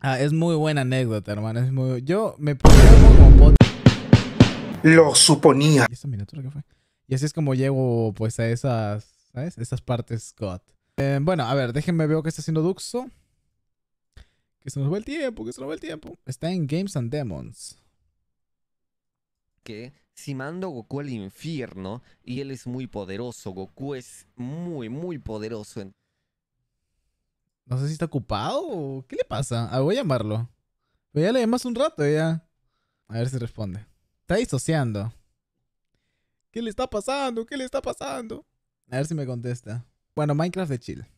Ah, es muy buena anécdota, hermano. Es muy... Yo me programo como... Lo suponía. ¿Y esta miniatura qué fue? Y así es como llego, pues, a esas... ¿Sabes? Esas partes, Scott. Bueno, a ver, déjenme ver qué está haciendo Duxo. Que se nos va el tiempo, que se nos va el tiempo. Está en Games and Demons. ¿Qué? Si mando a Goku al infierno, y él es muy poderoso. Goku es muy, muy poderoso. No sé si está ocupado o... ¿Qué le pasa? Ah, voy a llamarlo. Pero ya le llamas un rato, ya. A ver si responde. Está disociando. ¿Qué le está pasando? ¿Qué le está pasando? A ver si me contesta. Bueno, Minecraft de Chile.